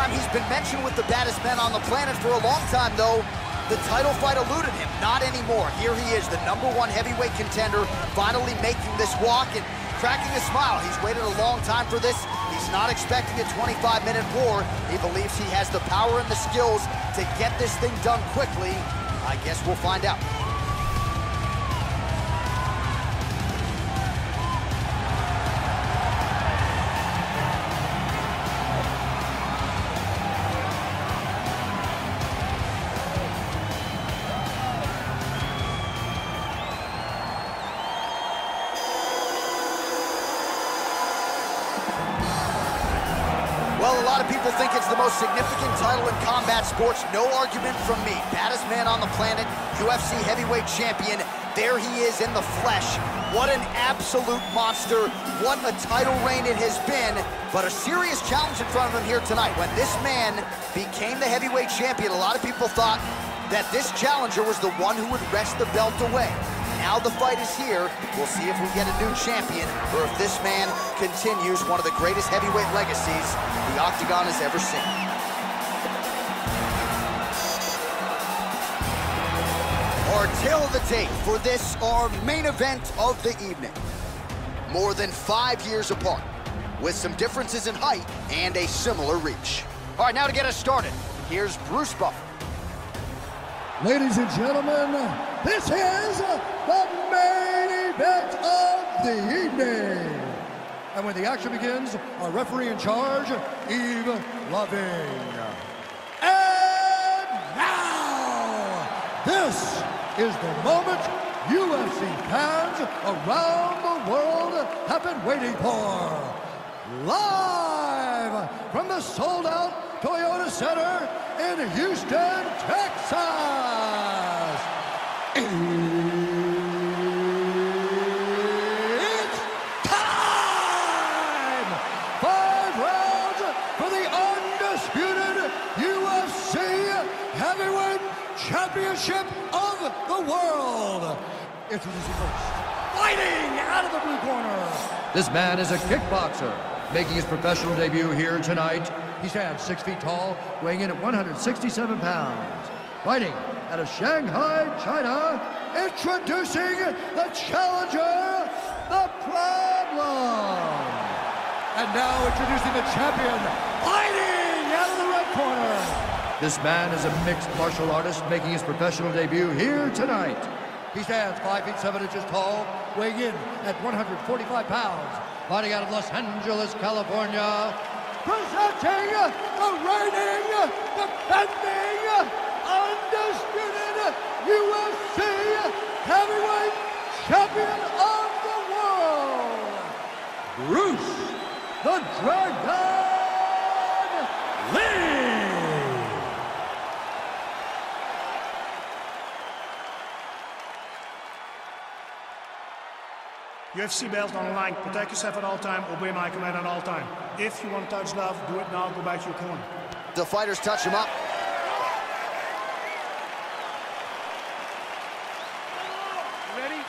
time. He's been mentioned with the baddest men on the planet for a long time, though. The title fight eluded him. Not anymore. Here he is, the #1 heavyweight contender, finally making this walk and cracking a smile. He's waited a long time for this. He's not expecting a 25-minute war. He believes he has the power and the skills to get this thing done quickly. I guess we'll find out. Well, a lot of people think it's the most significant title in combat sports. No argument from me. Baddest man on the planet, UFC heavyweight champion. There he is in the flesh. What an absolute monster. What a title reign it has been. But a serious challenge in front of him here tonight. When this man became the heavyweight champion, a lot of people thought that this challenger was the one who would wrest the belt away. Now the fight is here. We'll see if we get a new champion or if this man continues one of the greatest heavyweight legacies the Octagon has ever seen. Our tale of the tape for this, our main event of the evening. More than 5 years apart, with some differences in height and a similar reach. All right, now to get us started, here's Bruce Buffer. Ladies and gentlemen, this is the main event of the evening. And when the action begins, our referee in charge, Eve Loving. And now, this is the moment UFC fans around the world have been waiting for. Live from the sold-out Toyota Center in Houston, Texas, it's time! 5 rounds for the undisputed UFC Heavyweight Championship of the world. Introducing first, fighting out of the blue corner. This man is a kickboxer, making his professional debut here tonight. He stands 6 feet tall, weighing in at 167 pounds. Fighting out of Shanghai, China, introducing the challenger, The Problem. And now introducing the champion, fighting out of the red corner. This man is a mixed martial artist, making his professional debut here tonight. He stands 5 feet 7 inches tall, weighing in at 145 pounds. Fighting out of Los Angeles, California, presenting the reigning, defending, undisputed UFC heavyweight champion of the world, Bruce the Dragon Lee. UFC belt online, protect yourself at all time, obey my command at all time. If you want to touch love, do it now, go back to your corner. The fighters touch him up. Ready?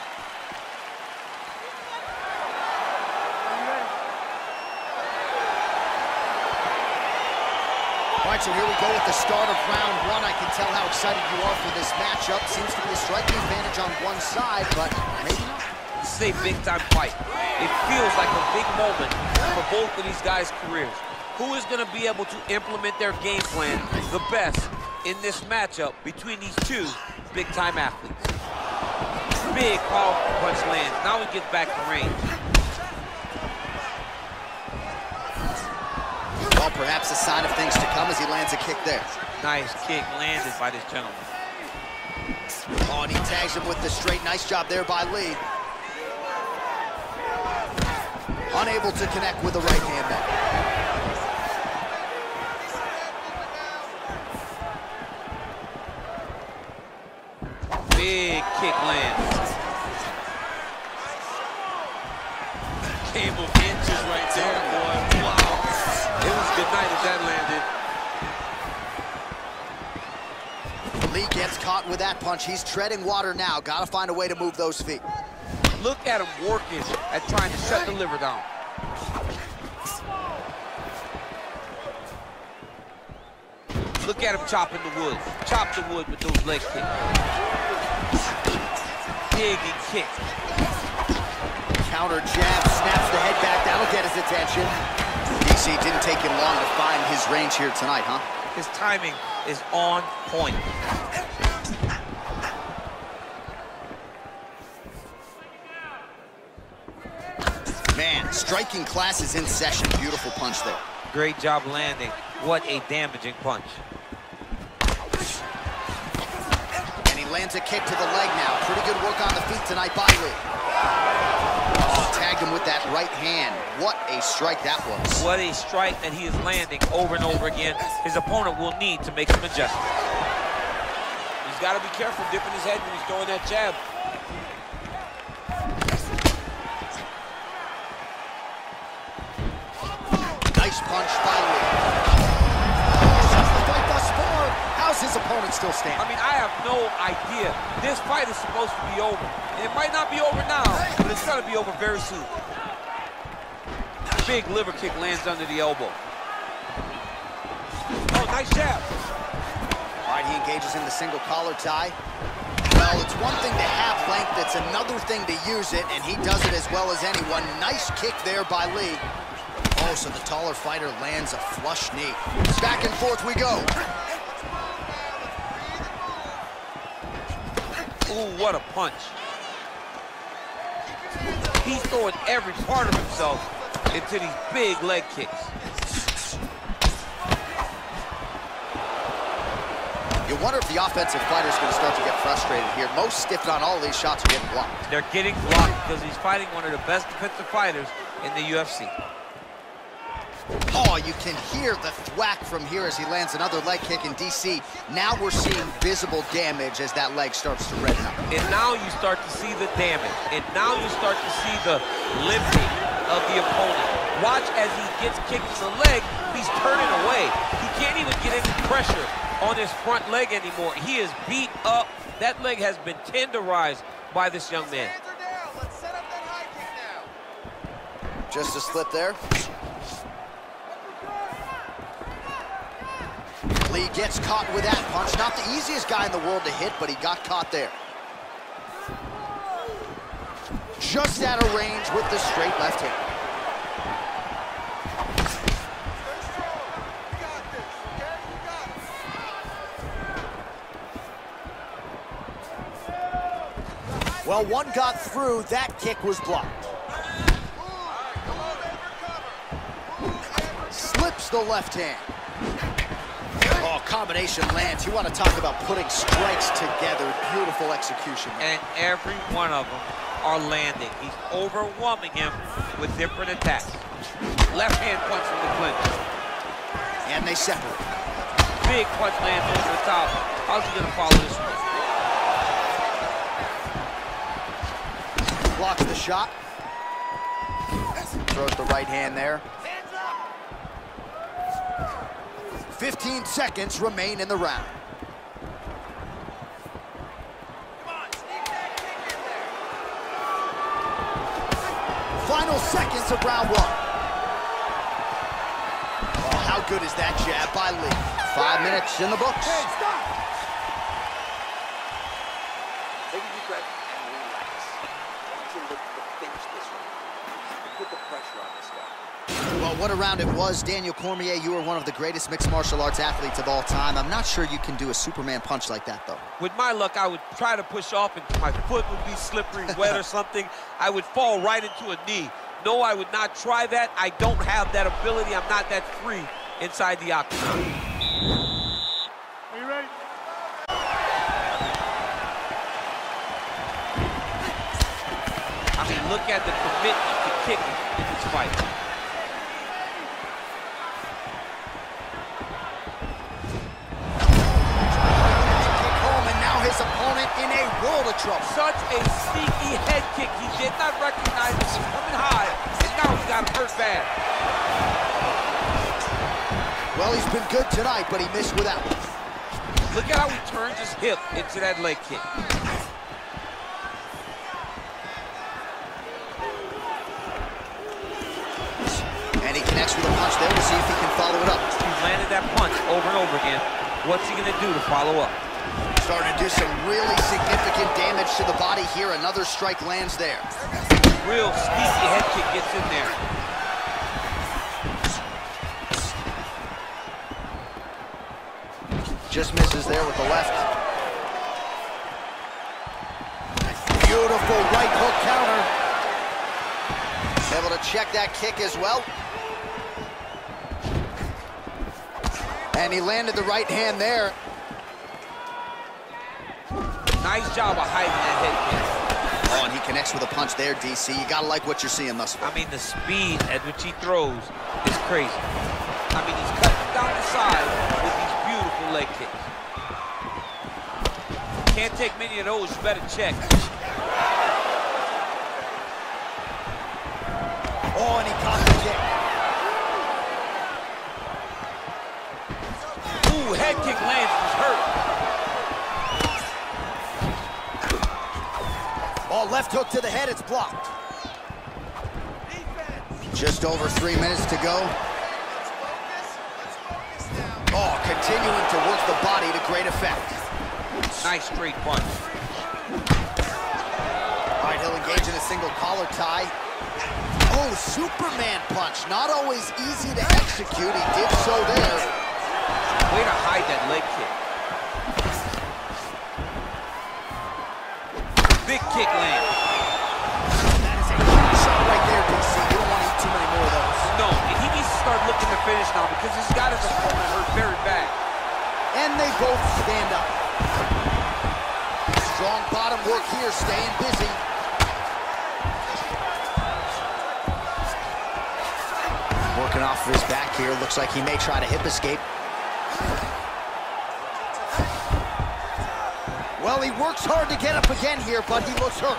All right, so here we go with the start of round 1. I can tell how excited you are for this matchup. Seems to be a striking advantage on one side, but maybe not. This is a big-time fight. It feels like a big moment for both of these guys' careers. Who is going to be able to implement their game plan the best in this matchup between these two big-time athletes? Big, powerful punch lands. Now he gets back to range. Well, perhaps a sign of things to come as he lands a kick there. Nice kick landed by this gentleman. Oh, and he tags him with the straight. Nice job there by Lee. Unable to connect with the right hand back. Big kick lands. Came of inches right there, boy. Wow. It was good night as that landed. Lee gets caught with that punch. He's treading water now. Gotta find a way to move those feet. Look at him working at trying to shut the liver down. Look at him chopping the wood. Chop the wood with those leg kicks. Dig and kick. Counter jab, snaps the head back. That'll get his attention. DC, didn't take him long to find his range here tonight, huh? His timing is on point. Man, striking class is in session. Beautiful punch there. Great job landing. What a damaging punch. And he lands a kick to the leg now. Pretty good work on the feet tonight by Lee. Oh, tagged him with that right hand. What a strike that was. What a strike that he is landing over and over again. His opponent will need to make some adjustments. He's got to be careful dipping his head when he's throwing that jab. Punch by Lee. The fight thus far. How's his opponent still standing? I mean, I have no idea. This fight is supposed to be over. And it might not be over now, but it's going to be over very soon. Big liver kick lands under the elbow. Oh, nice jab. All right, he engages in the single collar tie. Well, it's one thing to have length. It's another thing to use it, and he does it as well as anyone. Nice kick there by Lee. Oh, so the taller fighter lands a flush knee. Back and forth we go. Ooh, what a punch. He's throwing every part of himself into these big leg kicks. You wonder if the offensive fighter's going to start to get frustrated here. Most stiffed on all these shots are getting blocked. They're getting blocked because he's fighting one of the best defensive fighters in the UFC. Oh, you can hear the thwack from here as he lands another leg kick in DC. Now we're seeing visible damage as that leg starts to redden up. And now you start to see the damage. And now you start to see the limping of the opponent. Watch as he gets kicked in the leg, he's turning away. He can't even get any pressure on his front leg anymore. He is beat up. That leg has been tenderized by this young man. Let's set up that high kick now. Just a slip there. Lee gets caught with that punch. Not the easiest guy in the world to hit, but he got caught there. Just out of range with the straight left hand. Well, one got through. That kick was blocked. Slips the left hand. Oh, combination lands. You want to talk about putting strikes together. Beautiful execution. And every one of them are landing. He's overwhelming him with different attacks. Left hand punch from the clinch. And they separate. Big punch lands over the top. How's he going to follow this one? Blocks the shot. Throws the right hand there. 15 seconds remain in the round. Come on, sneak that kick in there. Final seconds of round one. Oh, how good is that jab by Lee? 5 minutes in the books. Hey, stop. Take a deep breath and relax. Watch him look to finish this round. Put the pressure on this guy. Well, what a round it was. Daniel Cormier, you are one of the greatest mixed martial arts athletes of all time. I'm not sure you can do a Superman punch like that, though. With my luck, I would try to push off, and my foot would be slippery, wet or something. I would fall right into a knee. No, I would not try that. I don't have that ability. I'm not that free inside the octagon. Are you ready? I mean, look at the commitment to kicking in this fight. In a world of trouble. Such a sneaky head kick. He did not recognize it. He's coming high, and now he's got him hurt bad. Well, he's been good tonight, but he missed with that one. Look at how he turns his hip into that leg kick. And he connects with a punch there to see if he can follow it up. He landed that punch over and over again. What's he gonna do to follow up? Starting to do some really significant damage to the body here. Another strike lands there. Real sneaky head kick gets in there. Just misses there with the left. Beautiful right hook counter. Able to check that kick as well. And he landed the right hand there. Nice job of hiding that head kick. Oh, and he connects with a punch there, DC. You gotta like what you're seeing thus far. I mean, the speed at which he throws is crazy. I mean, he's cutting down the side with these beautiful leg kicks. Can't take many of those, you better check. Oh, and he caught the kick. Ooh, head kick lands, was hurt. Oh, left hook to the head, it's blocked. Defense. Just over 3 minutes to go. Let's focus now. Oh, continuing to work the body to great effect. Nice straight punch. All right, he'll engage in a single collar tie. Oh, Superman punch. Not always easy to execute. He did so there. Way to hide that leg kick. Big kick land. That is a huge shot right there, DC. You don't want to eat too many more of those. No, and he needs to start looking to finish now because he's got his opponent hurt very bad. And they both stand up. Strong bottom work here, staying busy. Working off of his back here. Looks like he may try to hip escape. Well, he works hard to get up again here, but he looks hurt.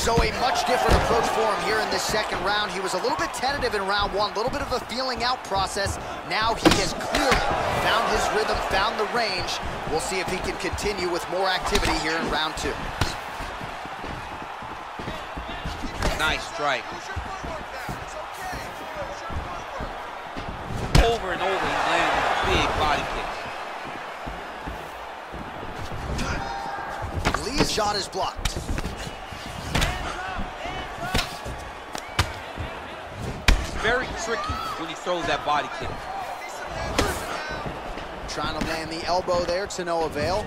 So a much different approach for him here in this second round. He was a little bit tentative in round one, a little bit of a feeling out process. Now he has clearly found his rhythm, found the range. We'll see if he can continue with more activity here in round two. Nice strike. Over and over, he's landing big body kicks. Lee's shot is blocked. It's very tricky when he throws that body kick. Trying to land the elbow there to no avail.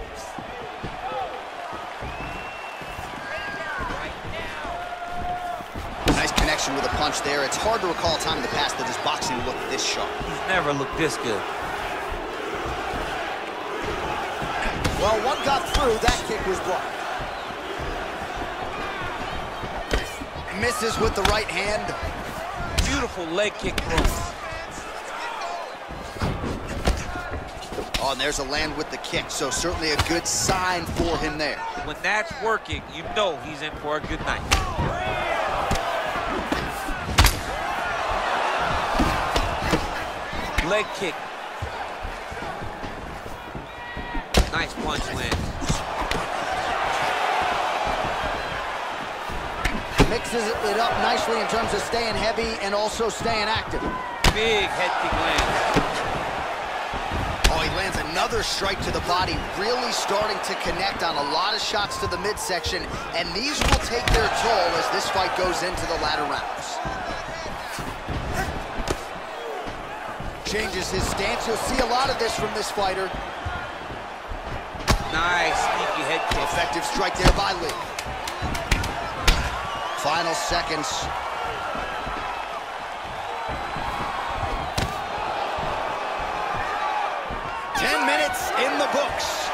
With a punch there. It's hard to recall a time in the past that his boxing looked this sharp. He's never looked this good. Well, one got through. That kick was blocked. Misses with the right hand. Beautiful leg kick. Oh, and there's a land with the kick, so certainly a good sign for him there. When that's working, you know he's in for a good night. Leg kick. Nice punch land. Mixes it up nicely in terms of staying heavy and also staying active. Big head kick lands. Oh, he lands another strike to the body, really starting to connect on a lot of shots to the midsection, and these will take their toll as this fight goes into the latter rounds. Changes his stance. You'll see a lot of this from this fighter. Nice sneaky head kick. Effective strike there by Lee. Final seconds. Oh. 10 minutes in the books.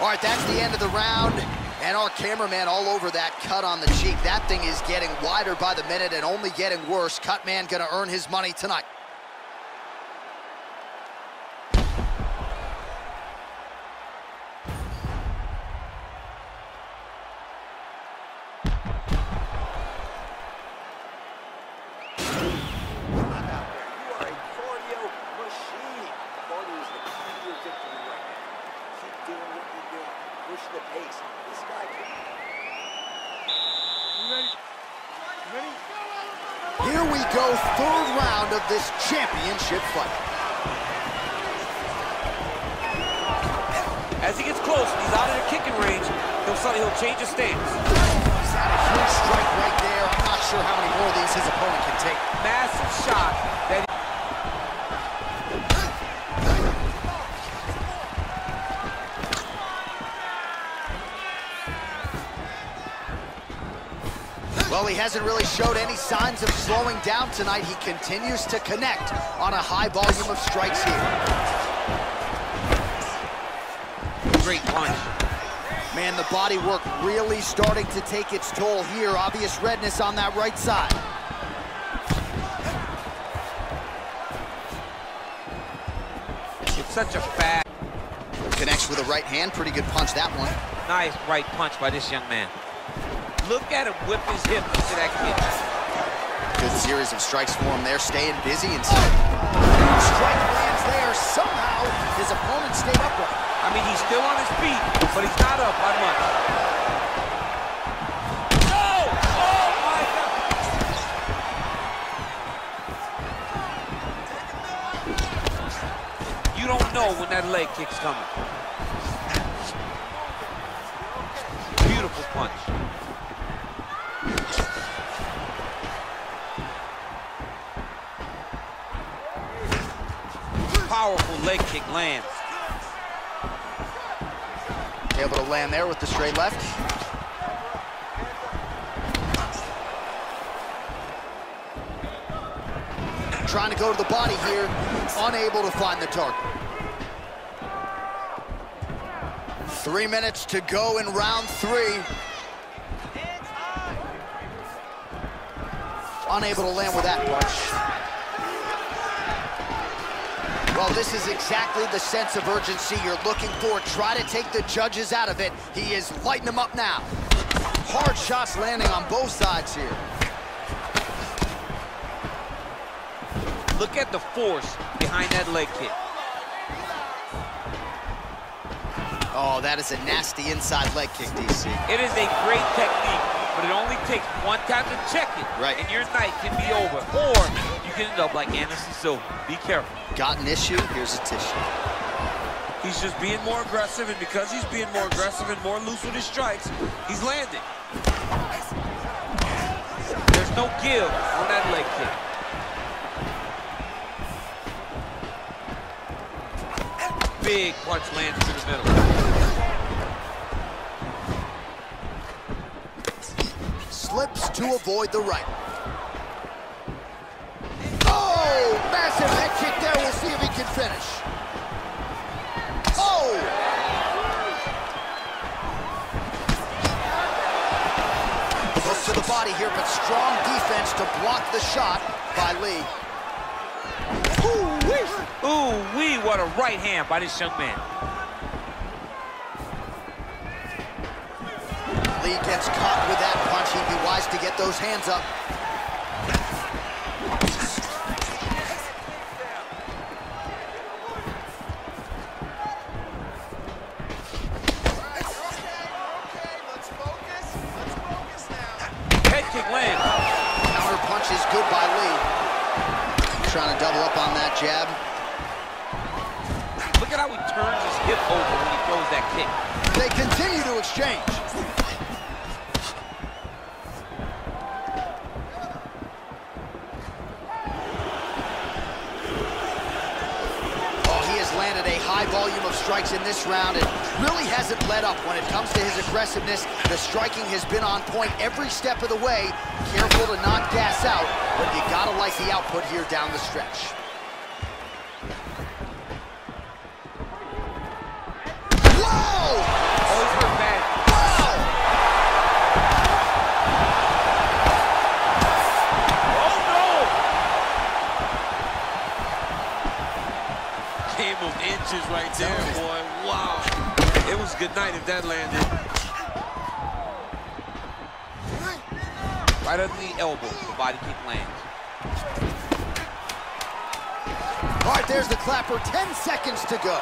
All right, that's the end of the round. And our cameraman all over that cut on the cheek. That thing is getting wider by the minute and only getting worse. Cut man gonna earn his money tonight. we go, third round of this championship fight. As he gets close, he's out of the kicking range, he'll change his stance. He's had a huge strike right there. I'm not sure how many more of these his opponent can take. Massive shot. Well, he hasn't really showed any signs of slowing down tonight. He continues to connect on a high volume of strikes here. Great punch. Man, the body work really starting to take its toll here. Obvious redness on that right side. It's such a fast. Connects with a right hand. Pretty good punch, that one. Nice right punch by this young man. Look at him whip his hip into that kick. Good series of strikes for him there, staying busy and safe. Strike lands there. Somehow his opponent stayed upright. I mean, he's still on his feet, but he's not up by much. Oh! Oh my God! You don't know when that leg kick's coming. Beautiful punch. Powerful leg kick lands. Able to land there with the straight left. Trying to go to the body here, unable to find the target. 3 minutes to go in round three. Unable to land with that punch. Well, this is exactly the sense of urgency you're looking for. Try to take the judges out of it. He is lighting them up now. Hard shots landing on both sides here. Look at the force behind that leg kick. Oh, that is a nasty inside leg kick, DC. It is a great technique. But it only takes one time to check it, right, and your night can be over. Or you can end up like Anderson Silva. Be careful. Got an issue, here's a tissue. He's just being more aggressive, and because he's being more aggressive and more loose with his strikes, he's landing. There's no give on that leg kick. Big punch lands to the middle. Slips to avoid the right. Oh, massive head kick there. We'll see if he can finish. Oh! Close to the body here, but strong defense to block the shot by Lee. Ooh-wee! Ooh-wee, what a right hand by this young man. Lee gets caught with that punch. He'd be wise to get those hands up. Head kick land. Counter punch is good by Lee. Trying to double up on that jab. Look at how he turns his hip over when he throws that kick. They continue to exchange. Volume of strikes in this round and really hasn't let up when it comes to his aggressiveness. The striking has been on point every step of the way. Careful to not gas out, but you gotta like the output here down the stretch. Inches right there, boy. Wow. It was a good night if that landed. Right under the elbow, the body kick lands. All right, there's the clapper. 10 seconds to go.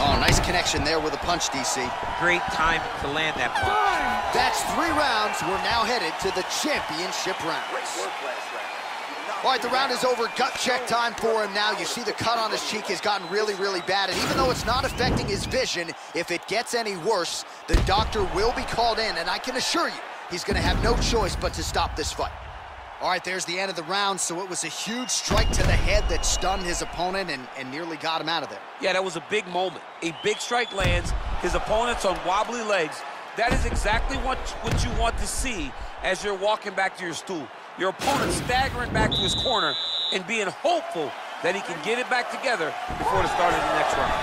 Oh, nice connection there with a punch, DC. Great time to land that punch. That's 3 rounds. We're now headed to the championship round. All right, the round is over. Gut check time for him now. You see the cut on his cheek has gotten really, really bad. And even though it's not affecting his vision, if it gets any worse, the doctor will be called in. And I can assure you, he's going to have no choice but to stop this fight. All right, there's the end of the round. So it was a huge strike to the head that stunned his opponent and nearly got him out of there. Yeah, that was a big moment. A big strike lands. His opponent's on wobbly legs. That is exactly what you want to see as you're walking back to your stool. Your opponent staggering back to his corner and being hopeful that he can get it back together before the start of the next round.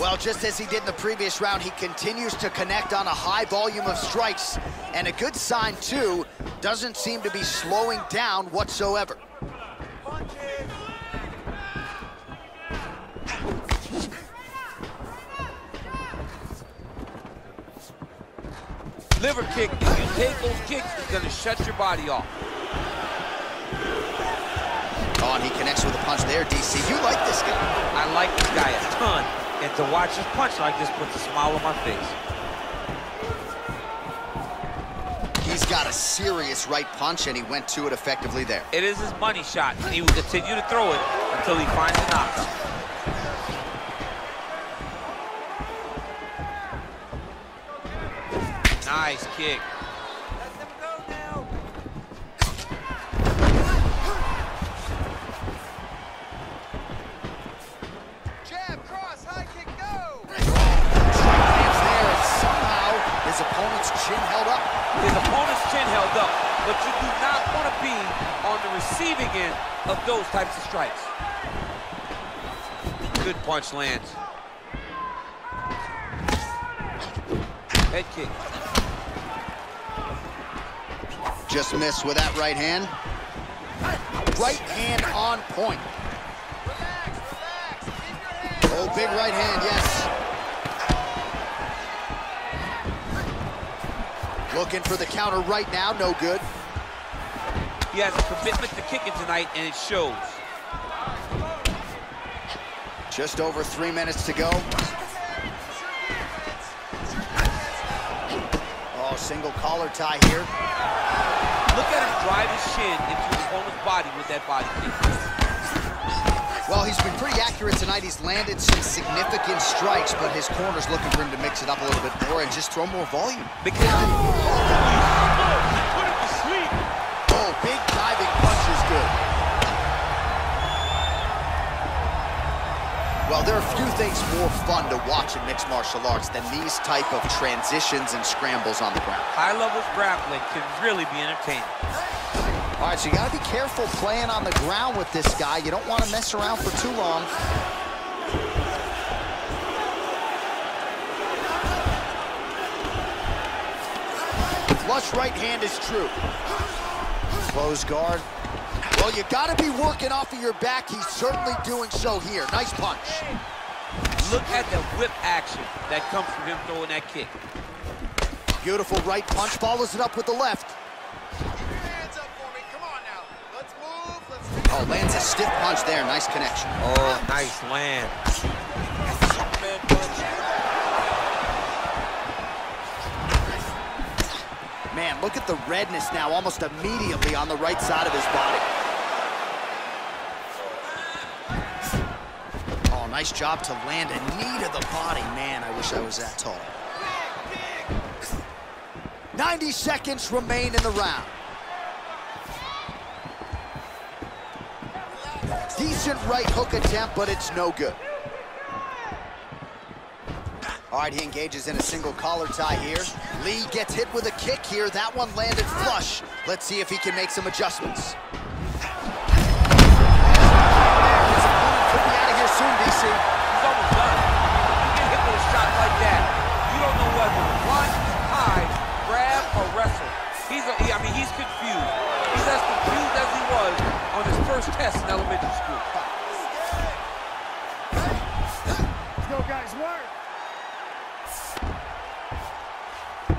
Well, just as he did in the previous round, he continues to connect on a high volume of strikes. And a good sign, too, doesn't seem to be slowing down whatsoever. Liver kick, if you take those kicks, it's gonna shut your body off. Oh, and he connects with a punch there, DC. You like this guy. I like this guy a ton. And to watch his punch like this puts a smile on my face. He's got a serious right punch, and he went to it effectively there. It is his money shot, and he will continue to throw it until he finds a knockout. Nice kick. But you do not want to be on the receiving end of those types of strikes. Good punch lands. Head kick. Just missed with that right hand. Right hand on point. Relax, relax. Oh, big right hand, yes. Looking for the counter right now, no good. He has a commitment to kicking tonight, and it shows. Just over 3 minutes to go. Oh, single collar tie here. Look at him drive his shin into his opponent's body with that body kick. Well, he's been pretty accurate tonight. He's landed some significant strikes, but his corner's looking for him to mix it up a little bit more and just throw more volume. Big diving punch is good. Well, there are few things more fun to watch in mixed martial arts than these type of transitions and scrambles on the ground. High-level grappling can really be entertaining. All right, so you gotta be careful playing on the ground with this guy. You don't want to mess around for too long. Flush right hand is true. Close guard. Well, you gotta be working off of your back. He's certainly doing so here. Nice punch. Look at the whip action that comes from him throwing that kick. Beautiful right punch, follows it up with the left. Keep your hands up for me. Come on now. Let's move. Let's move. Oh, lands a stiff punch there. Nice connection. Oh, nice land. Man, look at the redness now, almost immediately on the right side of his body. Oh, nice job to land a knee to the body. Man, I wish I was that tall. 90 seconds remain in the round. Decent right hook attempt, but it's no good. All right, he engages in a single collar tie here. Lee gets hit with a kick here. That one landed flush. Let's see if he can make some adjustments. His opponent could be out of here soon, DC. He's almost done. You get hit with a shot like that, you don't know whether to run, hide, grab, or wrestle. He's confused. He's as confused as he was on his first test in elementary school. Let's go, guys, work.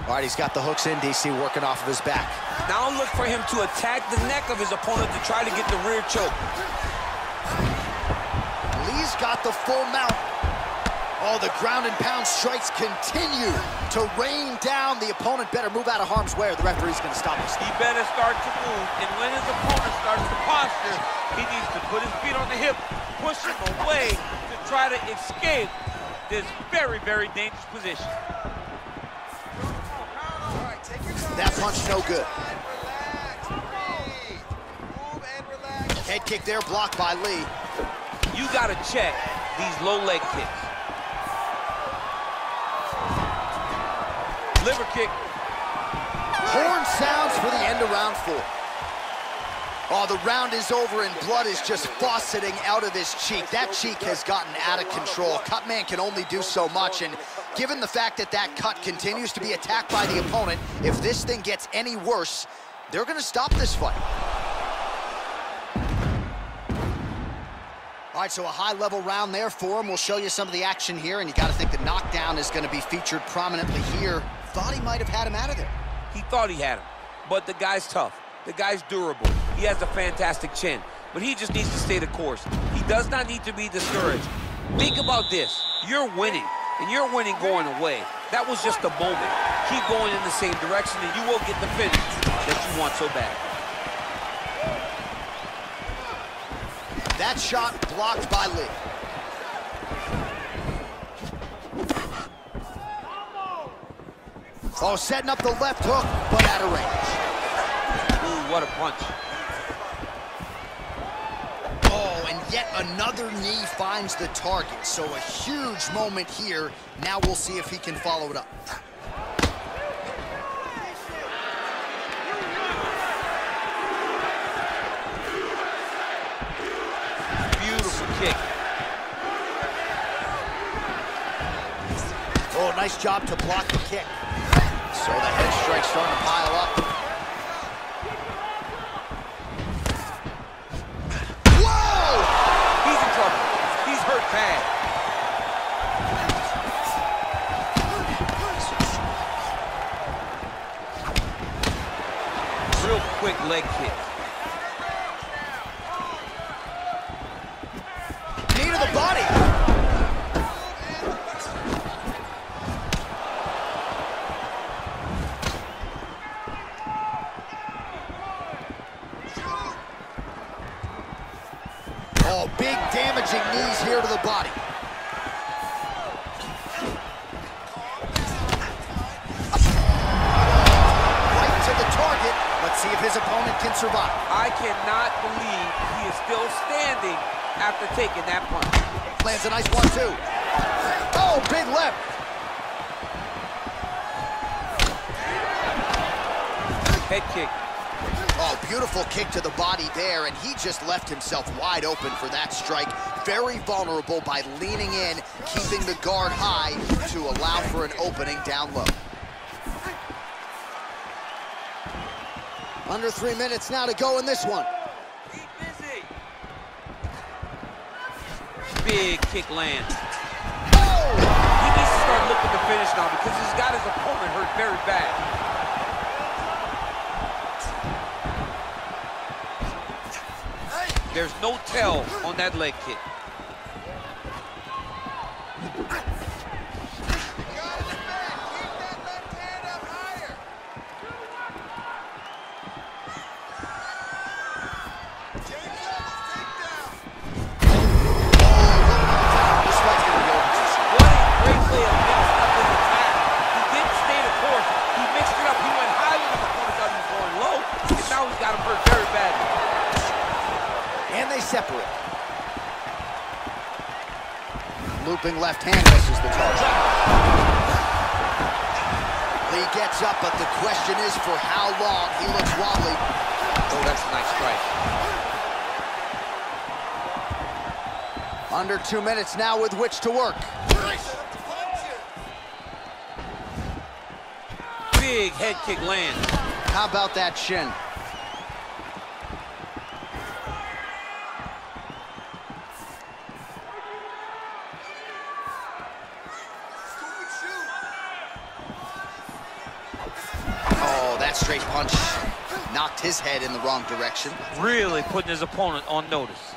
All right, he's got the hooks in. DC working off of his back. Now look for him to attack the neck of his opponent to try to get the rear choke. Lee's got the full mount. Oh, the ground and pound strikes continue to rain down. The opponent better move out of harm's way or the referee's going to stop us. He better start to move, and when his opponent starts to posture, he needs to put his feet on the hip, push him away to try to escape this very, very dangerous position. That punch no good. Head kick there, blocked by Lee. You gotta check these low leg kicks. Liver kick. Horn sounds for the end of round 4. Oh, the round is over and blood is just fauceting out of his cheek. That cheek has gotten out of control. Cutman can only do so much, and given the fact that that cut continues to be attacked by the opponent, if this thing gets any worse, they're gonna stop this fight. All right, so a high-level round there for him. We'll show you some of the action here, and you gotta think the knockdown is gonna be featured prominently here. Thought he might have had him out of there. He thought he had him, but the guy's tough. The guy's durable. He has a fantastic chin, but he just needs to stay the course. He does not need to be discouraged. Think about this. You're winning, and you're winning going away. That was just a moment. Keep going in the same direction, and you will get the finish that you want so bad. That shot blocked by Lee. Oh, setting up the left hook, but out of range. What a punch. Oh, and yet another knee finds the target. So a huge moment here. Now we'll see if he can follow it up. Beautiful kick. Oh, nice job to block the kick. So the head strike's starting to pile up. Real quick leg kick. Knee to the body. Oh, big damaging knees here to the body. See if his opponent can survive. I cannot believe he is still standing after taking that punch. Lands a nice 1-2. Oh, big left. Head kick. Oh, beautiful kick to the body there, and he just left himself wide open for that strike. Very vulnerable by leaning in, keeping the guard high to allow for an opening down low. Under 3 minutes now to go in this one. Keep busy. Big kick lands. Oh! He needs to start looking to finish now because he's got his opponent hurt very bad. There's no tell on that leg kick. Separate. Looping left hand misses the target. Lee gets up, but the question is for how long. He looks wobbly. Oh, that's a nice strike. Under 2 minutes now with which to work. Big head kick lands. How about that shin? that straight punch knocked his head in the wrong direction. Really putting his opponent on notice.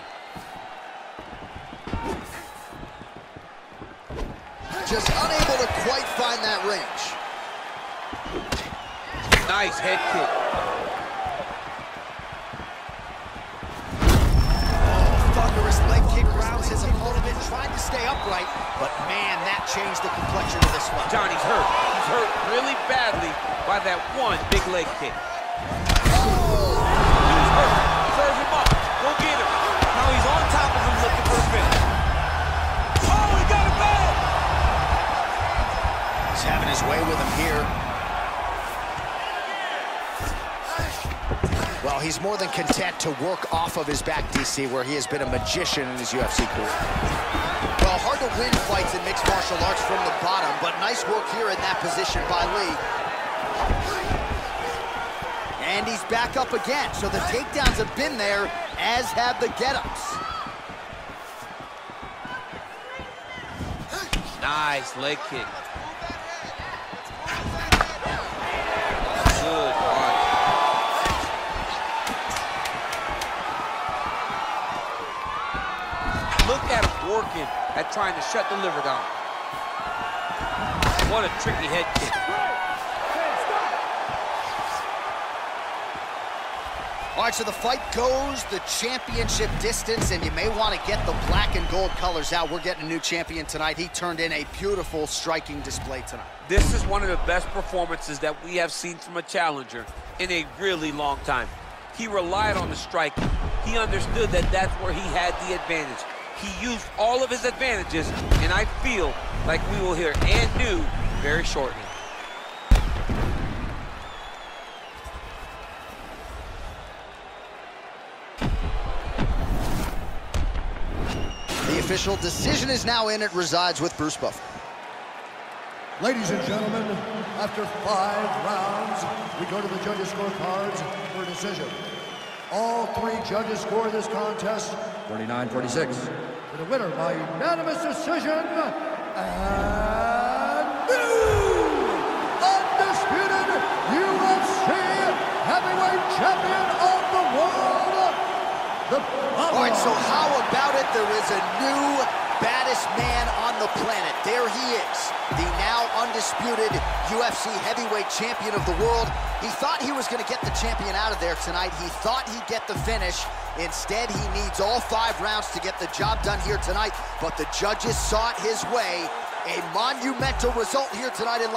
Just unable to quite find that range. Nice head kick. Oh, thunderous leg kick rounds his opponent in, trying to stay upright, but man, that changed the complexion of this one. Johnny's hurt. He's hurt really badly by that one big leg kick. Oh! He's hurt. Serve him up. Go get him. Now he's on top of him looking for a finish. Oh, he got him back! He's having his way with him here. Well, he's more than content to work off of his back, DC, where he has been a magician in his UFC career. Well, hard to win fights in mixed martial arts from the bottom, but nice work here in that position by Lee. And he's back up again, so the takedowns have been there, as have the get-ups. Nice leg kick. Working at trying to shut the liver down. What a tricky head kick. All right, so the fight goes the championship distance, and you may want to get the black and gold colors out. We're getting a new champion tonight. He turned in a beautiful striking display tonight. This is one of the best performances that we have seen from a challenger in a really long time. He relied on the striking. He understood that that's where he had the advantage. He used all of his advantages, and I feel like we will hear and do very shortly. The official decision is now in. It resides with Bruce Buffer. Ladies and gentlemen, after 5 rounds, we go to the judges' scorecards for a decision. All 3 judges score this contest 39-46. The winner by unanimous decision and new undisputed UFC heavyweight champion of the world. All right, so how about it? There is a new baddest man on the planet. There he is, the now undisputed UFC heavyweight champion of the world. He thought he was going to get the champion out of there tonight. He thought he'd get the finish. Instead, he needs all 5 rounds to get the job done here tonight, but the judges saw it his way. A monumental result here tonight in